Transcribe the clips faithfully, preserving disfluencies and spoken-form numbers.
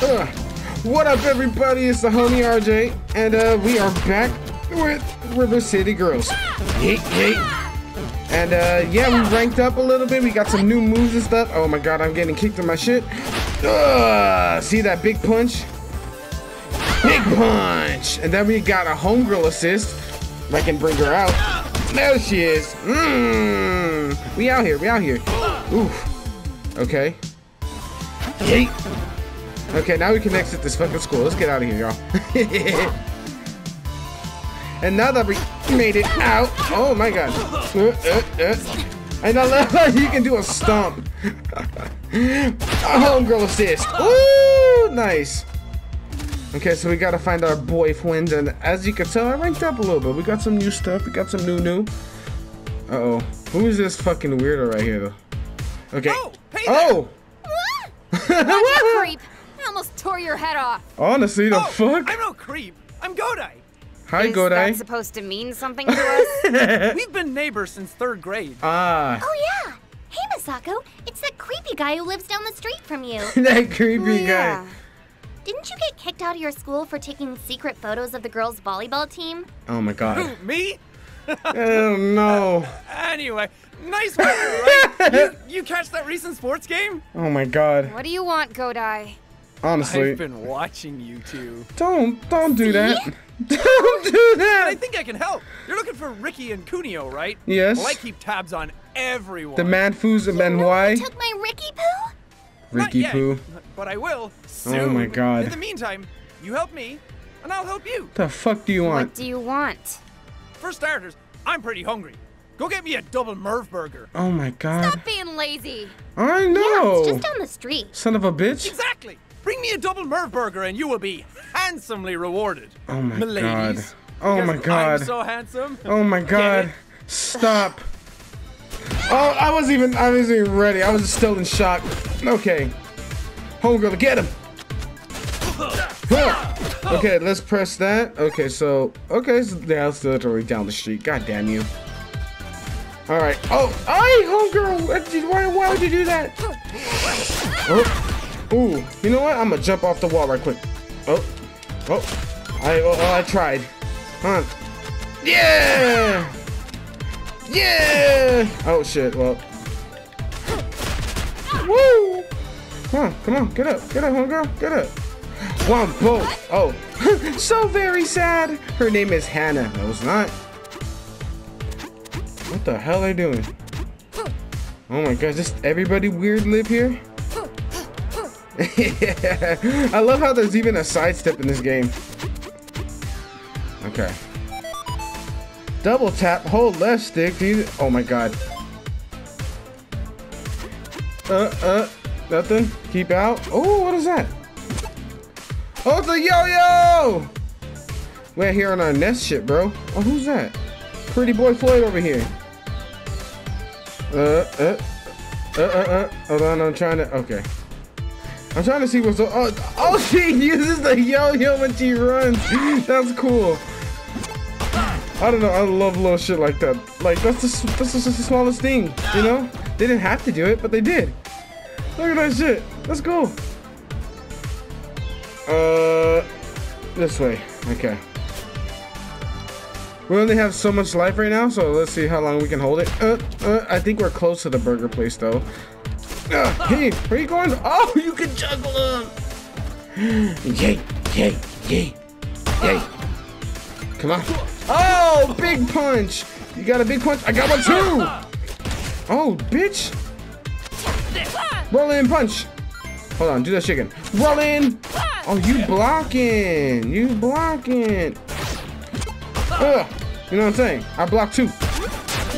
Uh, what up, everybody? It's the homie R J, and uh, we are back with River City Girls. Yeet, yeet. And uh, yeah, we ranked up a little bit. We got some new moves and stuff. Oh my god, I'm getting kicked in my shit. Uh, see that big punch? Big punch! And then we got a homegirl assist. I can bring her out. There she is. Mmm. We out here. We out here. Oof. Okay. Yeet. Okay, now we can exit this fucking school. Let's get out of here, y'all. And now that we made it out. Oh my god. Uh, uh, uh. And I love how you can do a stomp. Homegirl assist. Ooh, nice. Okay, so we gotta find our boyfriends, and as you can tell, I ranked up a little bit. We got some new stuff. We got some new new. Uh oh, who is this fucking weirdo right here, though? Okay. Oh. Hey oh. Watch out, creep! I almost tore your head off. Honestly, the oh, fuck. I'm no creep. I'm Godai. Hi, is Godai. That supposed to mean something to us? We've been neighbors since third grade. Ah. Oh yeah. Hey, Misako. It's that creepy guy who lives down the street from you. That creepy yeah. guy. Didn't you get kicked out of your school for taking secret photos of the girls' volleyball team? Oh my god. Who, me? Oh no. Uh, anyway, nice weather, right? you, you catch that recent sports game? Oh my god. What do you want, Godai? Honestly. I've been watching you two. Don't, don't do See? that. Don't do that. I think I can help. You're looking for Ricky and Kunio, right? Yes. Well, I keep tabs on everyone. The man foos and men why? You took my Ricky poo? Ricky Not yet, Poo. But I will soon. Oh my god. In the meantime, you help me, and I'll help you. The fuck do you want? What do you want? For starters, I'm pretty hungry. Go get me a double Merv burger. Oh my god. Stop being lazy. I know. Yeah, it's just down the street. Son of a bitch. Exactly. Bring me a double Merv burger, and you will be handsomely rewarded. Oh my Miladies, god. Oh my god. I'm so handsome. Oh my god. Stop. Oh, I wasn't even I wasn't even ready. I was still in shock. Okay. Homegirl, get him. Okay, let's press that. Okay, so okay, so yeah, it's literally down the street. God damn you. Alright. Oh, I homegirl! Why why would you do that? Oh. Ooh, you know what? I'm gonna jump off the wall right quick. Oh. Oh. I oh I tried. Huh. Yeah! Yeah! Oh shit, well. Woo! Come on, come on, get up, get up, homegirl, get up. One, both. Oh, so very sad. Her name is Hannah. No, it's not. What the hell are they doing? Oh my gosh, just everybody weird live here? Yeah. I love how there's even a sidestep in this game. Okay. Double tap, hold left stick, dude. Oh my god. Uh, uh, nothing. Keep out. Oh, what is that? Oh, it's a yo-yo! We're here on our nest shit, bro. Oh, who's that? Pretty boy Floyd over here. Uh, uh, uh, uh, uh. Hold on, I'm trying to, okay. I'm trying to see what's, oh, oh, she uses the yo-yo when she runs. That's cool. I don't know, I love little shit like that. Like, that's the, that's the smallest thing, you know? They didn't have to do it, but they did. Look at that shit. Let's go. Uh, this way. Okay. We only have so much life right now, so let's see how long we can hold it. Uh, uh, I think we're close to the burger place, though. Uh, hey, where are you going? Oh, you can juggle them. Yay, yay, yay, yay. Come on. Oh, big punch! You got a big punch? I got one too! Oh, bitch! Roll in, punch! Hold on, do that shit again. Roll in! Oh, you blocking! You blocking! Ugh! You know what I'm saying? I blocked too.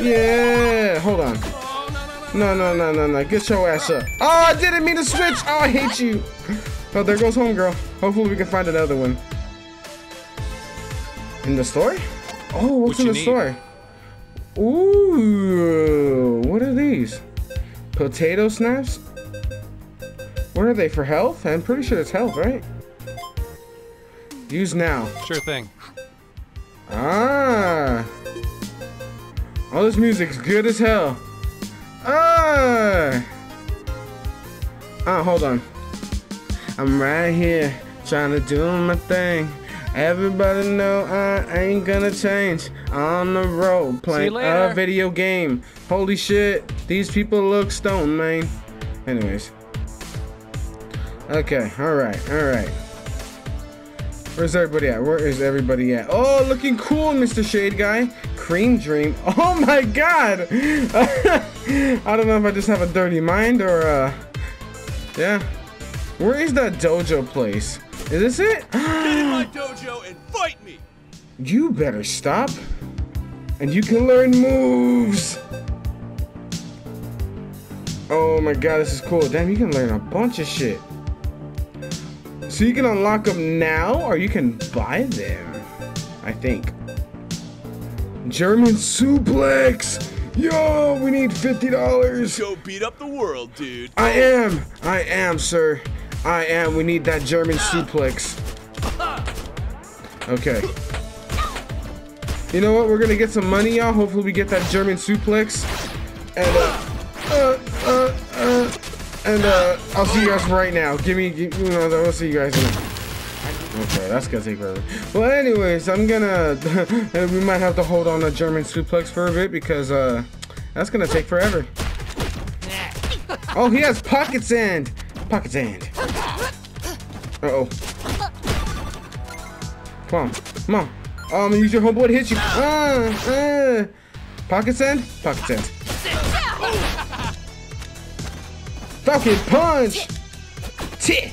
Yeah! Hold on. No, no, no, no, no. Get your ass up. Oh, I didn't mean to switch! Oh, I hate you! Oh, there goes homegirl. Hopefully we can find another one. In the store? Oh, what's what in the need? store? Ooh, what are these? Potato snaps? What are they, for health? I'm pretty sure it's health, right? Use now. Sure thing. Ah. Oh, this music's good as hell. Ah. Ah, hold on. I'm right here trying to do my thing. Everybody know I ain't gonna change. On the road playing a video game. Holy shit, these people look stoned, man. Anyways. Okay, alright, alright. Where's everybody at? Where is everybody at? Oh, looking cool, Mister Shade Guy. Cream Dream. Oh my god! I don't know if I just have a dirty mind or, uh... yeah. Where is that dojo place? Is this it? Get in my dojo and fight me! You better stop. And you can learn moves! Oh my god, this is cool. Damn, you can learn a bunch of shit. So you can unlock them now, or you can buy them, I think. German suplex! Yo, we need fifty dollars! Go beat up the world, dude. I am! I am, sir. I am. We need that German suplex. Okay. You know what? We're gonna get some money, y'all. Hopefully we get that German suplex. And, uh... Uh, uh, uh, and, uh, I'll see you guys right now. Give me, give, you know, I'll see you guys in a... Okay, that's gonna take forever. Well, anyways, I'm gonna... we might have to hold on to German suplex for a bit because, uh, that's gonna take forever. Oh, he has pocket sand! Pocket sand. Uh-oh. Come on. Come on. Oh, I'm gonna use your homeboy to hit you. Uh, uh. Pocket sand? Pocket sand. Falcon punch! T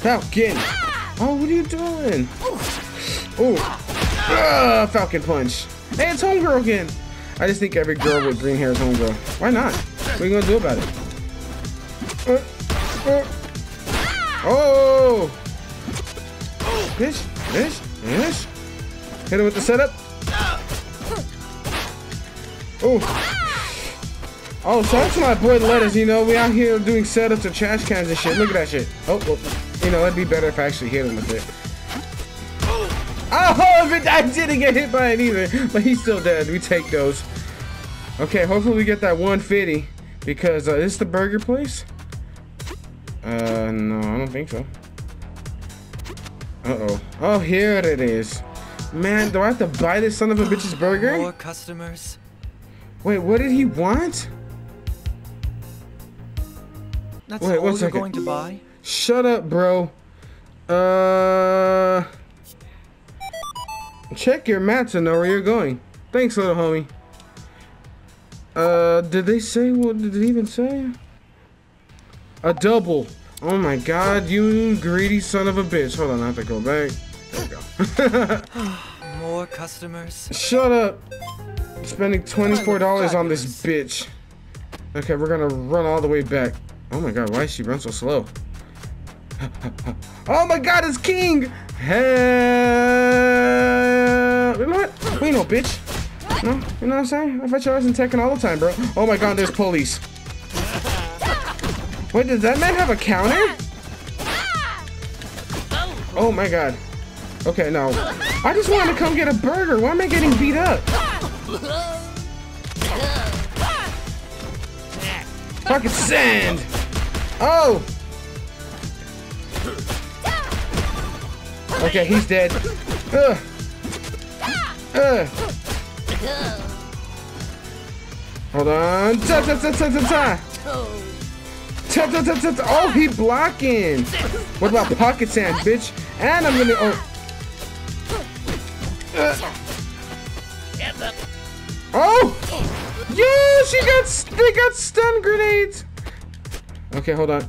Falcon! Oh, what are you doing? Oh, Falcon punch! Hey, it's homegirl again! I just think every girl with green hair is homegirl. Why not? What are you gonna do about it? Uh, uh. Oh! This, this, this! Hit him with the setup! Oh! Oh, so that's my boy Lettuce, you know, we out here doing setups of trash cans and shit. Look at that shit. Oh, well, you know, it'd be better if I actually hit him with it. Oh, if it, I didn't get hit by it either, but he's still dead. We take those. Okay, hopefully we get that one fifty, because uh, is this the burger place? Uh, no, I don't think so. Uh-oh. Oh, here it is. Man, do I have to buy this son of a bitch's burger? More customers. Wait, what did he want? That's Wait, all you're going to buy? Shut up, bro. Uh, check your map to know where you're going. Thanks, little homie. Uh, did they say what? Did it even say? A double. Oh my God, you greedy son of a bitch! Hold on, I have to go back. There we go. More customers. Shut up. Spending twenty-four dollars on this bitch. Okay, we're gonna run all the way back. Oh my god, why is she run so slow? Oh my god, it's King! Hey! You know what? We know, bitch. No, you know what I'm saying? I fight your ass in Tekken all the time, bro. Oh my god, there's police. Wait, does that man have a counter? Oh my god. Okay, no. I just wanted to come get a burger. Why am I getting beat up? Fucking sand! Oh! Okay, he's dead. Ugh. Ugh. Hold on. Ta ta ta ta ta ta! Ta ta ta ta ta! Oh, he blocking! What about pocket sand, bitch? And I'm gonna. Oh. Uh. Oh! Yeah, she got they got stun grenades. Okay, hold on.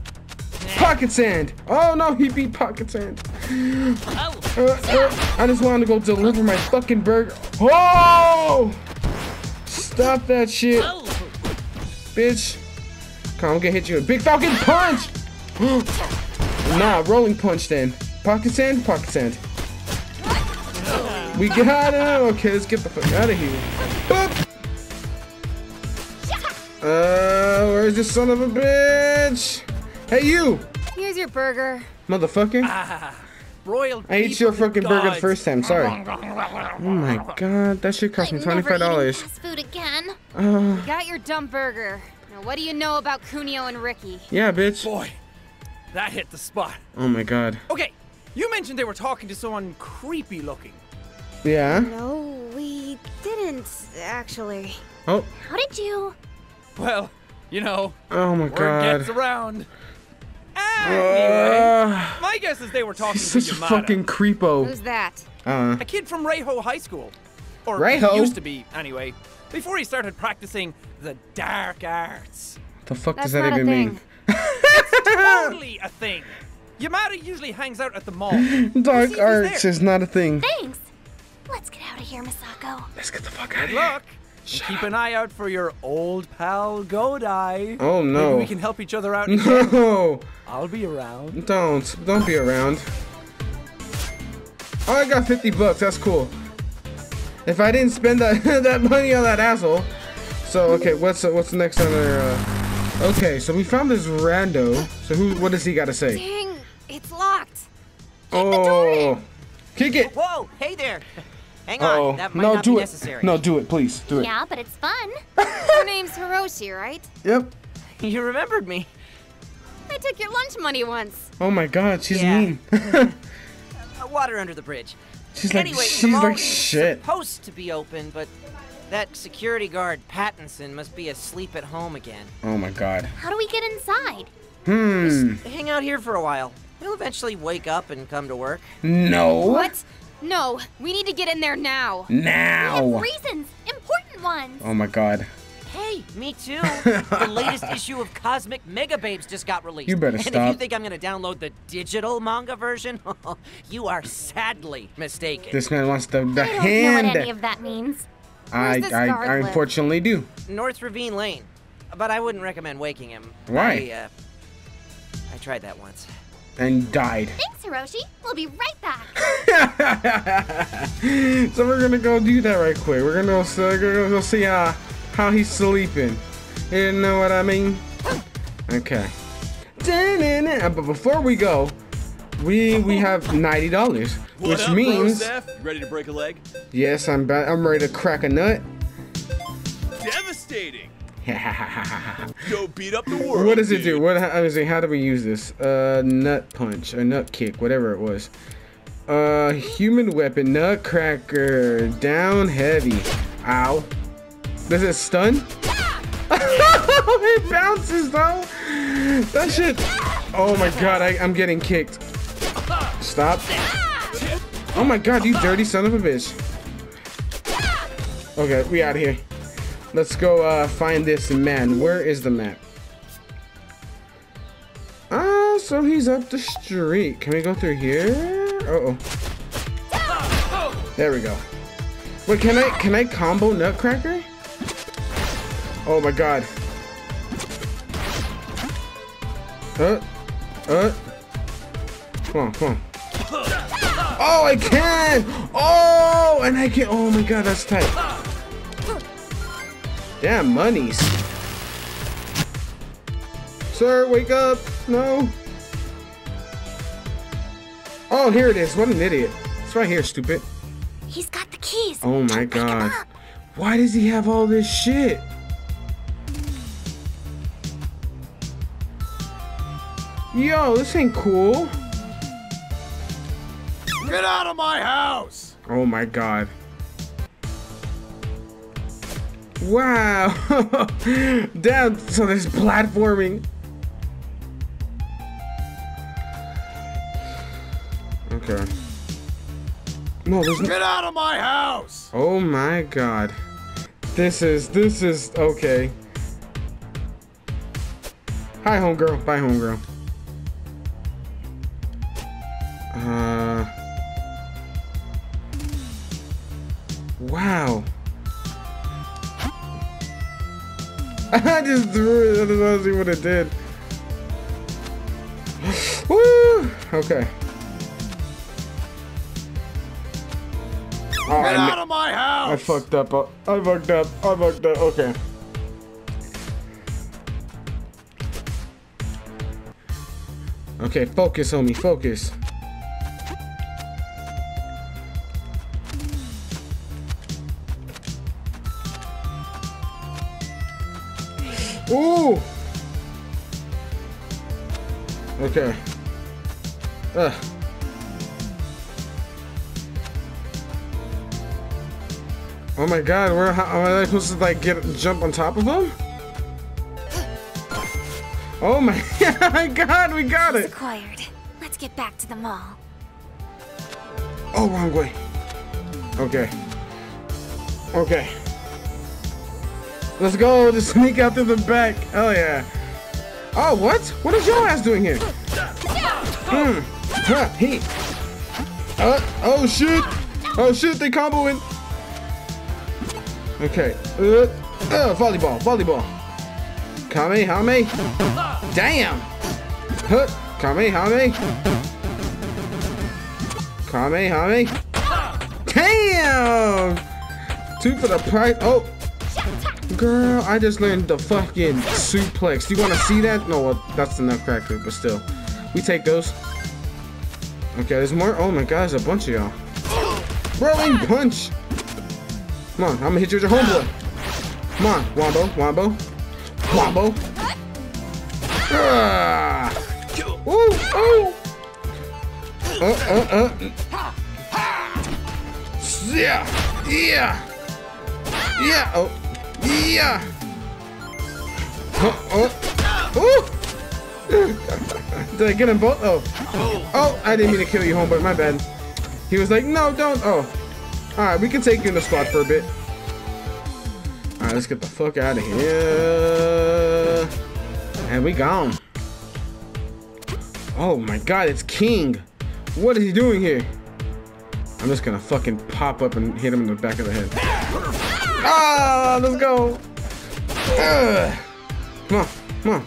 Pocket sand. Oh no, he beat pocket sand. Uh, uh, I just wanted to go deliver my fucking burger. Oh! Stop that shit, bitch. Come on, I'm gonna hit you with a big Falcon punch. Nah, rolling punch then. Pocket sand, pocket sand. We got him. Okay, let's get the fuck out of here. Boop. Uh, where's this son of a bitch? Hey, you. Here's your burger. Motherfucker. Ah, broiled I ate your fucking burger the first time. Sorry. Oh my god, that shit cost like me twenty-five dollars. Fast food again. Uh, you got your dumb burger. Now, what do you know about Kunio and Ricky? Yeah, bitch. Boy, That hit the spot. Oh my god. Okay, you mentioned they were talking to someone creepy looking. Yeah? No, we didn't, actually. Oh. How did you? Well, you know. Oh my god. Word gets around. Anyway, uh, my guess is they were talking to Yamada. This fucking creepo. Who's that? Uh, a kid from Reho High School. Or Reho? Used to be, anyway. Before he started practicing the dark arts. What the fuck That's does that not even a thing. mean? It's totally a thing. Yamada usually hangs out at the mall. Dark arts is not a thing. Thanks. Let's get out of here, Misako. Let's get the fuck out of here. Good luck. Keep up. an eye out for your old pal Godai. Oh no. Maybe we can help each other out. No. I'll be around. Don't. Don't be around. Oh, I got fifty bucks. That's cool. If I didn't spend that that money on that asshole. So okay, what's uh, what's next on our? Uh... Okay, so we found this rando. So who? What does he got to say? Dang, it's locked. Kick oh. the door in. Kick it. Whoa! Hey there. Hang on, uh-oh. that might no, not do be it. necessary. No, do it, please, do it. Yeah, but it's fun. Your name's Hiroshi, right? Yep. You remembered me. I took your lunch money once. Oh my god, she's yeah. mean. uh, water under the bridge. She's anyway, like, she's like shit. supposed to be open, but that security guard, Pattinson, must be asleep at home again. Oh my god. How do we get inside? Hmm. Just hang out here for a while. He'll eventually wake up and come to work. No. What? No, we need to get in there now. Now! We have reasons, important ones. Oh my god. Hey, me too. The latest issue of Cosmic Mega Babes just got released. You better and stop. And if you think I'm gonna download the digital manga version, you are sadly mistaken. This man wants the, the I don't hand. know what any of that means. Where's I, I, I unfortunately do. North Ravine Lane, but I wouldn't recommend waking him. Why? I, uh, I tried that once. And died. Thanks, Hiroshi. We'll be right back. So we're gonna go do that right quick. We're gonna go, uh, go, go see uh, how he's sleeping. You know what I mean? Okay. But before we go, we we have ninety dollars, which up, means ready to break a leg. Yes, I'm ba I'm ready to crack a nut. Devastating. Go beat up the world. What does it do? What how, how do we use this? Uh, nut punch, a nut kick, whatever it was. Uh, human weapon, nutcracker, down heavy. Ow. Does it stun? It bounces though. That shit. Oh my god, I, I'm getting kicked. Stop. Oh my god, you dirty son of a bitch. Okay, we out of here. Let's go uh, find this man. Where is the map? Ah, so he's up the street. Can we go through here? Uh oh. There we go. Wait, can I can I combo Nutcracker? Oh my god. Uh, uh. Come on, come on. Oh, I can. Oh, and I can. Oh my god, that's tight. Damn monies. Sir, wake up. No. Oh, here it is. What an idiot. It's right here, stupid. He's got the keys. Oh my god. Why does he have all this shit? Yo, this ain't cool. Get out of my house. Oh my god. Wow. Damn, so there's platforming. Okay. No, there's no. Get out of my house! Oh my god. This is, this is, okay. Hi, homegirl. Bye, homegirl. Uh. Wow. I just threw it. I don't know what it did. Woo! Okay. Oh, Get out of my house! I fucked up. I fucked up. I fucked up. Okay. Okay, focus, homie. Focus. Ooh! Okay. Ugh. Oh my god, where how, am I supposed to like get jump on top of him? Oh my god, we got it! Acquired. Let's get back to the mall. Oh, wrong way. Okay. Okay. Let's go, just sneak out through the back. Oh yeah. Oh, what? What is your ass doing here? Hmm. Huh, he. Uh, oh shoot! Oh shoot, they comboing! Okay. Uh, uh, volleyball, volleyball. Kamehame. Damn. Huh. Kamehame. Kamehame. Damn. Two for the price. Oh. Girl, I just learned the fucking suplex. Do you want to see that? No, well, that's the nutcracker, but still. We take those. Okay, there's more. Oh my god, there's a bunch of y'all. Rolling punch. Come on, I'm gonna hit you with your homeboy. Come on, Wombo, Wombo, Wombo. Ah. Ooh, ooh. Uh, uh, uh. Yeah, yeah, yeah. Oh, yeah. Oh, oh. Ooh. Did I get them both? Oh, oh. I didn't mean to kill you, homeboy. My bad. He was like, no, don't. Oh. Alright, we can take you in the spot for a bit. Alright, let's get the fuck out of here. And we gone. Oh my god, it's King. What is he doing here? I'm just gonna fucking pop up and hit him in the back of the head. Ah, let's go. Ugh. Come on, come on.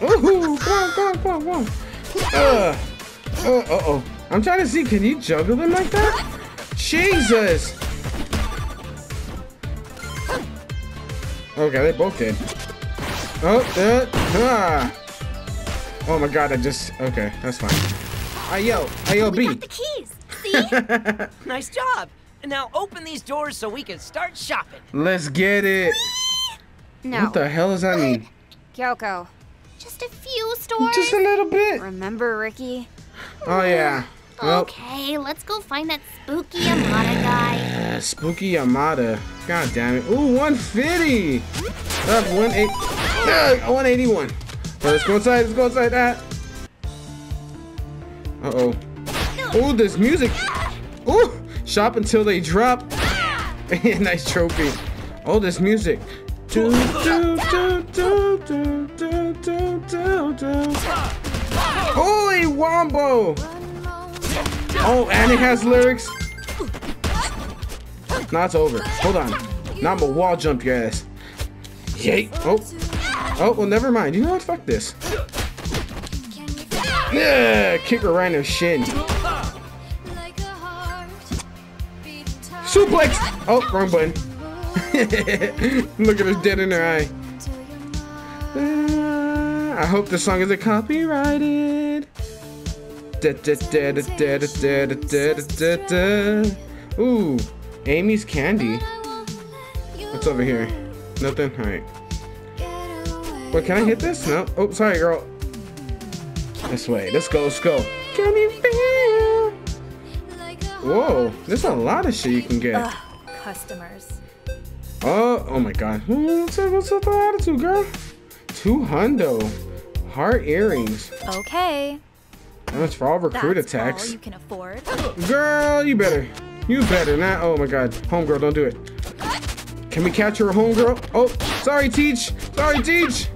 Woohoo, come on, come on, come on. Ugh. Oh, uh oh. I'm trying to see, can you juggle them like that? Jesus! Okay, they both did. Oh, uh, ah. Oh my god, I just. Okay, that's fine. Hey, yo, hey, yo, B. We got the keys. See? Nice job. Now open these doors so we can start shopping. Let's get it. Whee! No. What the hell does that what? mean? Kyoko, just a few stores. Just a little bit. Remember, Ricky? Oh yeah. Okay, well, let's go find that spooky Yamada guy. Uh, spooky Yamada. God damn it. Ooh, one fifty. Up one eighty. Uh, one eighty-one. Right, let's go inside. Let's go inside that. Uh, uh oh. Ooh, this music. Ooh, shop until they drop. Nice trophy. Oh, this music. Do do do do do do do do do. Holy Wombo! Oh, and it has lyrics. Now it's over. Hold on. Now I'm gonna wall jump your ass. Yay! Oh, oh. Well, never mind. You know what? Fuck this. Yeah, kick her right in her shin. Suplex! Oh, wrong button. Look at her dead in her eye. I hope this song isn't copyrighted. Ooh, Amy's candy. What's over here? Nothing? Alright. Wait, can I hit this? No. Oh, sorry, girl. This way. Let's go. Let's go. Whoa, there's a lot of shit you can get. Ugh, customers. Oh, oh my god. What's up with the attitude, girl? Two hundo. Heart earrings. Okay. That's for all recruit That's attacks. All you can afford. Girl, you better. You better not. Oh my god. Homegirl, don't do it. Can we catch her, homegirl? Oh, sorry, Teach. Sorry, Teach.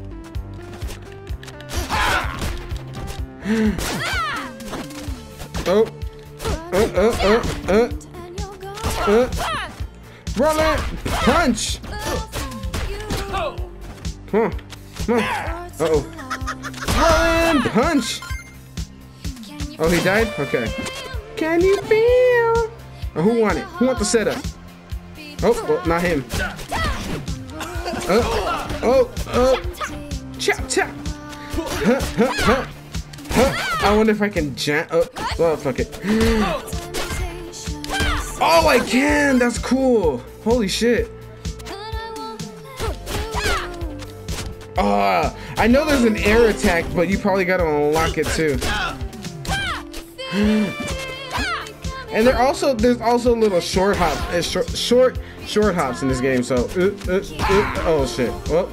Oh. Uh, uh, uh, uh. Uh. Roll it. Punch. Huh. Come on. Uh oh. Rolling punch! Oh, he died? Okay. Can you feel? Oh, who won it? Who won the setup? Oh, well, not him. Oh, oh, oh. Chop, chop. Huh, huh, huh. Huh. I wonder if I can jam. Oh, well, fuck it. Oh, I can! That's cool. Holy shit. Ah, uh, I know there's an air attack, but you probably gotta unlock it too. And there also there's also little short hop, uh, short, short short hops in this game. So, uh, uh, uh, oh shit. Well,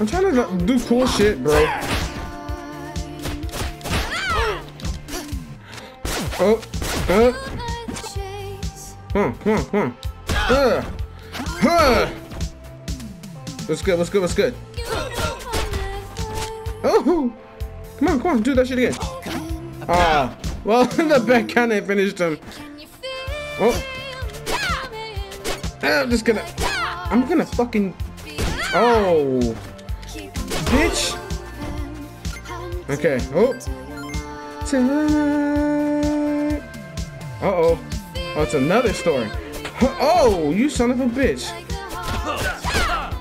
I'm trying to do cool shit, bro. Oh, uh, huh, huh, huh. Uh, huh. What's good? What's good? What's good? Oh, come on, come on, do that shit again. Ah, uh, well, the back kind of finished him. Oh, I'm just gonna, I'm gonna fucking. Oh, bitch. Okay. Oh. Uh oh. Oh, it's another story. Oh, you son of a bitch. Uh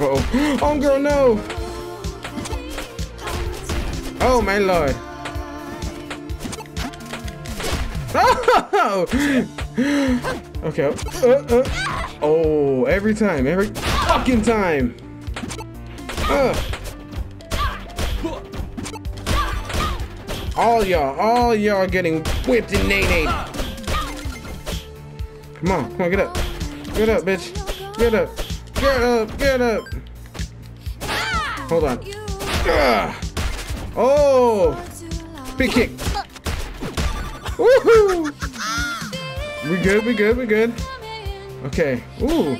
oh. Oh, girl, no. Oh my lord. Oh! Okay. Uh, uh. Oh, every time, every fucking time. Uh. All y'all, all y'all getting whipped and nade-nade. Come on, come on, get up. Get up, bitch. Get up. Get up, get up. Hold on. Uh. Oh! Big kick. Woohoo! We good, we good, we good. Okay. Ooh.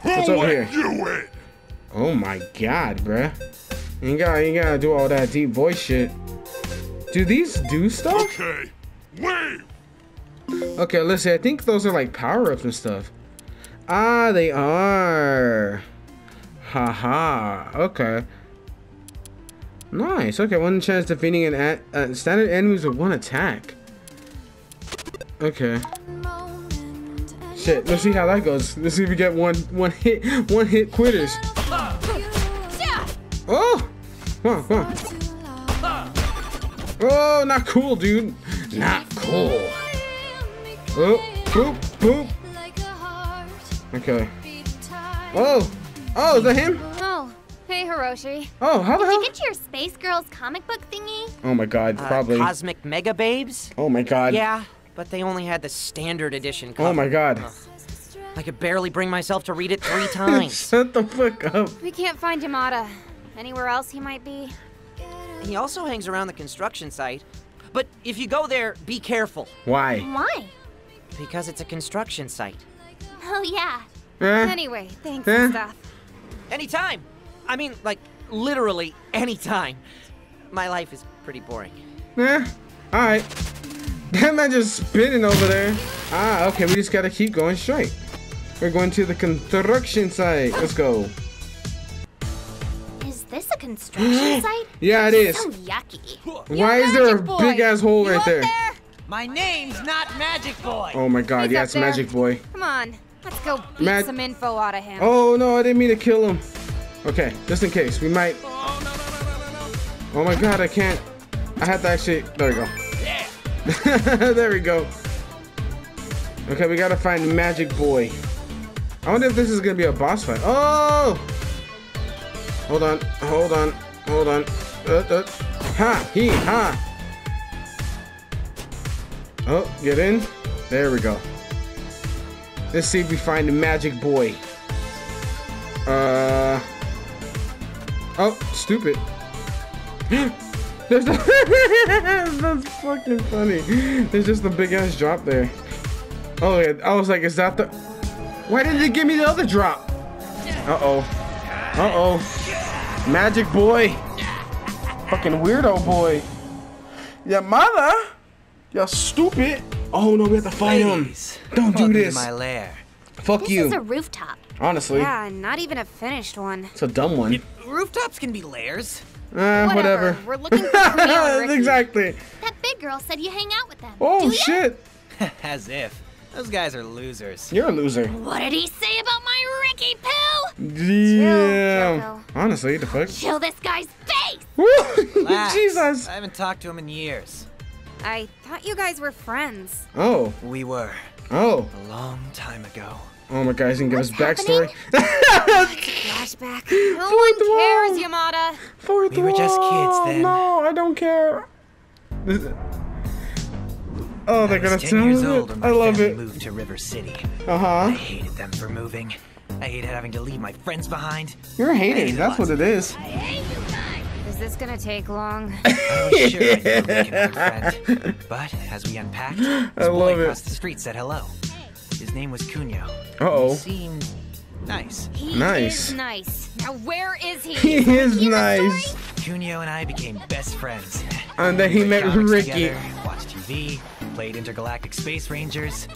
What's over here? Oh my god, bruh. You ain't gotta, you gotta do all that deep voice shit. Do these do stuff? Okay. Wave. Okay, let's see. I think those are like power-ups and stuff. Ah, they are. Haha. -ha. Okay. Nice. Okay, one chance defeating an at uh, standard enemies with one attack. Okay. Shit. Let's see how that goes. Let's see if we get one one hit one hit quitters. Oh. Come on, come on. Oh, not cool, dude. Not cool. Oh, boop, boop. Okay. Oh. Oh, is that him? Hey, Hiroshi. Oh, how the hell? Did you get your Space Girls comic book thingy? Oh my god, probably. Uh, Cosmic Mega Babes? Oh my god. Yeah, but they only had the standard edition cover. Oh my god. Ugh. I could barely bring myself to read it three times. Shut the fuck up. We can't find Yamada. Anywhere else he might be? He also hangs around the construction site. But if you go there, be careful. Why? Why? Because it's a construction site. Oh, yeah. Eh. Anyway, thanks eh. and stuff. Anytime. I mean, like, literally any time. My life is pretty boring. Yeah, all right. That man just spinning over there. Ah, okay, we just gotta keep going straight. We're going to the construction site. Let's go. Is this a construction site? Yeah, it is. So yucky. Why is there a big-ass hole right there? My name's not Magic Boy. Oh my god, yeah, it's Magic Boy. Come on, let's go beat some info out of him. Oh no, I didn't mean to kill him. Okay, just in case, we might... Oh, no, no, no, no, no. Oh my god, I can't... I have to actually... There we go. Yeah. There we go. Okay, we gotta find Magic Boy. I wonder if this is gonna be a boss fight. Oh! Hold on, hold on, hold on. Uh, uh. Ha! He! Ha! Oh, get in. There we go. Let's see if we find the Magic Boy. Uh... Oh, stupid. There's the That's fucking funny. There's just a big ass drop there. Oh yeah, I was like, is that the... Why didn't they give me the other drop? Uh-oh. Uh-oh. Magic Boy. Fucking weirdo boy. Your mother? You're stupid. Oh no, we have to fight him. Don't do this. My lair. Fuck this you. This is a rooftop. Honestly. Yeah, not even a finished one. It's a dumb one. It, rooftops can be lairs. Uh, whatever. whatever. We're looking for Kunio and Ricky. Exactly. That big girl said you hang out with them. Oh, shit. As if. Those guys are losers. You're a loser. What did he say about my Ricky pill? Yeah. Chill, honestly, the fuck? Chill this guy's face. Relax. Jesus. I haven't talked to him in years. I thought you guys were friends. Oh. We were. Oh. A long time ago. Oh my god, he's gonna give us backstory. Flashback. No one cares, Yamada. We were just kids then. No, I don't care. Oh, they're gonna tell me. I love it. Moved to River City. Uh huh. I hated them for moving. I hated having to leave my friends behind. You're hating. That's what it is. I hate you guys. Is this gonna take long? I was sure I never make another friend. But as we unpacked, this boy across the street said hello. His name was Kunio. Uh oh. He seemed nice. He nice. Is nice. Now where is he? He is nice. Kunio and I became best friends. And then he met Ricky. Together, watched T V, played Intergalactic Space Rangers.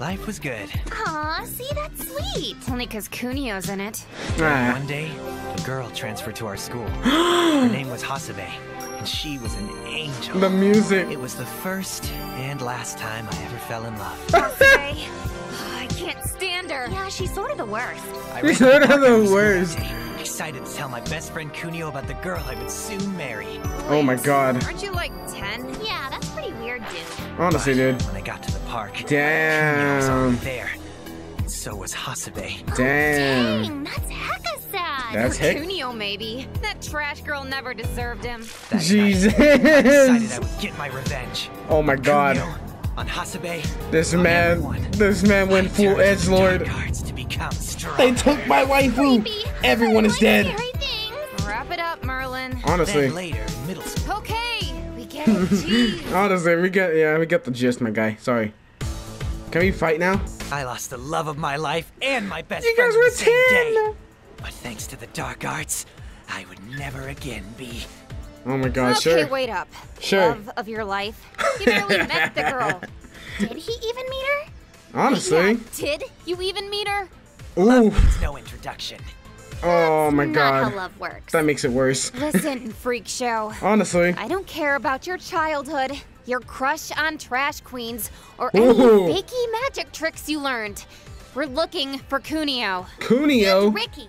Life was good. Aw, see, that's sweet. Only because Kunio's in it. Ah. One day, a girl transferred to our school. Her name was Hasebe, and she was an angel. The music. It was the first and last time I ever fell in love. Hasebe. Oh, I can't stand her. Yeah, she's sort of the worst. She's sort of the worst. Excited to tell my best friend Kunio about the girl I would soon marry. Oh my god. Aren't you like ten? Yeah, that's pretty weird, dude. Honestly, dude. When I got to the park, damn. Kunio was already there. And so was Hasebe. Oh, damn. Dang, that's hecka sad. That's heck. Kunio, maybe. That trash girl never deserved him. That Jesus. Night, I decided I would get my revenge. Oh my god. Kunio, on Hasebe. This on man. Everyone. This man went full edgelord. They took my waifu. Everyone is dead. Wrap it up, Merlin. Honestly. Then later, middle school. Okay, we get it. Honestly, we get yeah, we get the gist, my guy. Sorry. Can we fight now? I lost the love of my life and my best friend the same day. But thanks to the dark arts, I would never again be. Oh my god, okay, sure. Okay, wait up. Sure. Love of your life. You barely met the girl. Did he even meet her? Honestly. Yeah, did you even meet her? Ooh. It's no introduction. Oh my god. That's not how love works. That makes it worse. Listen, freak show. Honestly. I don't care about your childhood, your crush on trash queens, or any fakey magic tricks you learned. We're looking for Kunio. Kunio? And Ricky.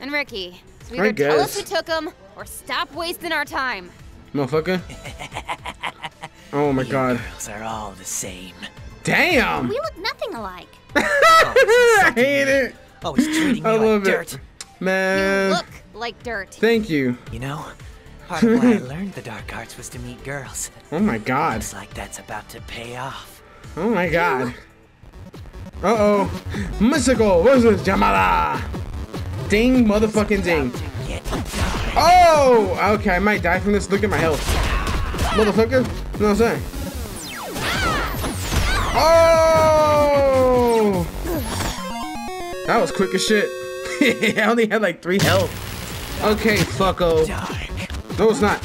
And Ricky. So either I guess. Tell us who took him or stop wasting our time. Motherfucker. Oh my you god. Girls are all the same. Damn. We look nothing alike. Oh, I hate it. Oh, it's treating me I love like it. Dirt. Man. You look like dirt. Thank you. You know, part of why I learned the dark arts was to meet girls. Oh my god. Looks like that's about to pay off. Oh my god. Uh-oh. Misako versus Jamalah. Ding motherfucking ding. Oh! Okay, I might die from this. Look at my health. Motherfucker. No, I'm sorry. Oh! That was quick as shit. I only had like three health. Okay, fucko. No, it's not.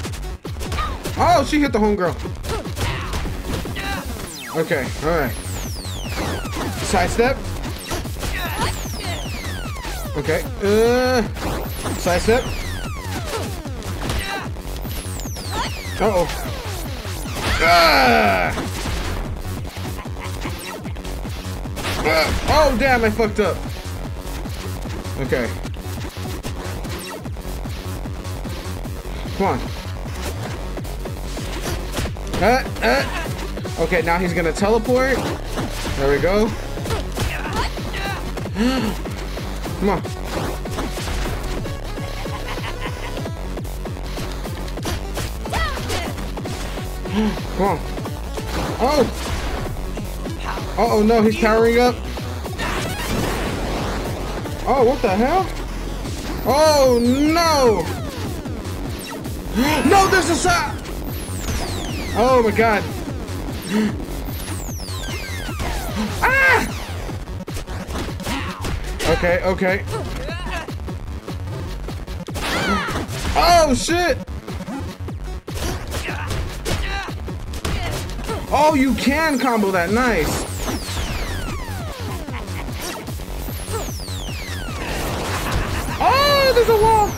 Oh, she hit the homegirl. Okay, alright. Sidestep. Okay. Uh, sidestep. Uh-oh. Ah! Uh, oh, damn, I fucked up. Okay. Come on. Uh, uh. Okay, now he's gonna teleport. There we go. Come on. Come on. Oh! Uh oh, no, he's powering up. Oh, what the hell? Oh, no! No, there's a side! Oh my god. Ah! Okay, okay. Oh, shit! Oh, you can combo that. Nice. There's a wall.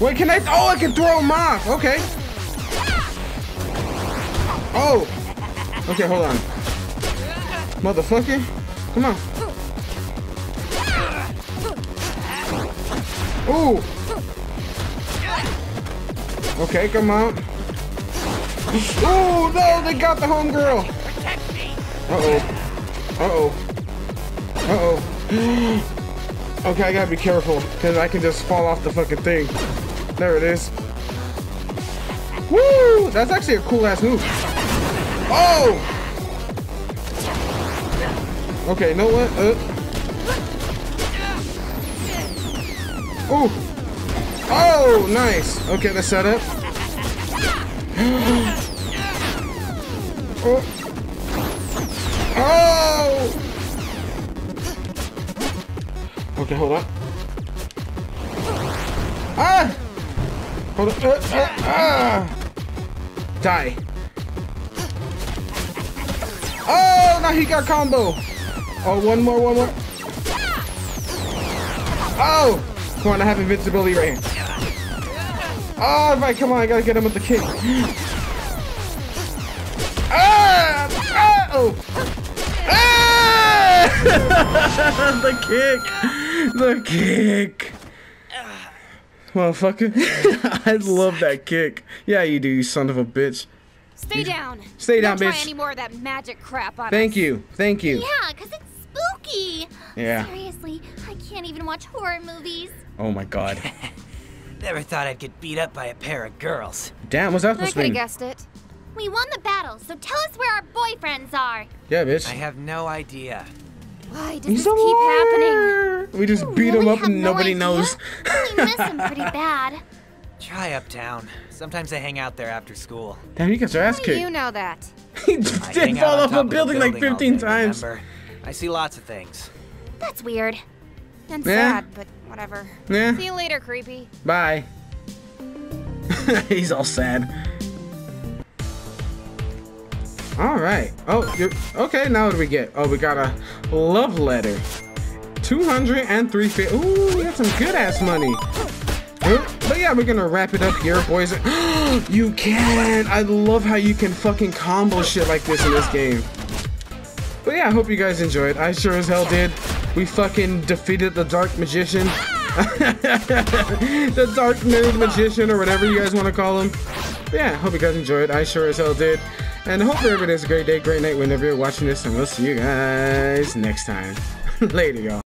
Wait, can I? Oh, I can throw him off. Okay. Oh. Okay, hold on. Motherfucker. Come on. Ooh. Okay, come on. Oh, no, they got the homegirl. Uh-oh. Uh-oh. Uh-oh. Okay, I gotta be careful, because I can just fall off the fucking thing. There it is. Woo! That's actually a cool-ass move. Oh! Okay, you know what? Uh. Oh! Oh, nice! Okay, let's set up. Oh! Oh! Okay, hold on. Ah! Hold on. Uh, uh, ah! Die. Oh, now he got combo. Oh, one more, one more. Oh! Come on, I have invincibility right here. Oh, right, come on, I gotta get him with the kick. Ah! Ah! Oh! Ah! The kick! The kick, motherfucker! I love that kick. Yeah, you do, you son of a bitch. Stay you, down. Stay down, don't bitch. Try any more of that magic crap on Thank us. you, thank you. Yeah, cause it's spooky. Yeah. Seriously, I can't even watch horror movies. Oh my god. Never thought I'd get beat up by a pair of girls. Damn, was that supposed to be? I could have guessed it. We won the battle, so tell us where our boyfriends are. Yeah, bitch. I have no idea. Why does He's this keep happening? We just you beat really him up and no nobody idea? knows. We miss him pretty bad. Try uptown. Sometimes I hang out there after school. Damn, you got your ass kicked. You know that. He did fall off a building, building like fifteen times. Remember. I see lots of things. That's weird. And yeah. sad, but whatever. Yeah. See you later, creepy. Bye. He's all sad. All right. Oh, you're, okay. Now what do we get? Oh, we got a love letter. two hundred and three fifty. Ooh, we got some good ass money. But yeah, we're gonna wrap it up here, boys. You can. I love how you can fucking combo shit like this in this game. But yeah, I hope you guys enjoyed. I sure as hell did. We fucking defeated the dark magician, the dark nerd magician, or whatever you guys want to call him. But yeah, I hope you guys enjoyed. I sure as hell did. And I hope everybody has a great day, great night whenever you're watching this, and we'll see you guys next time. Later, y'all.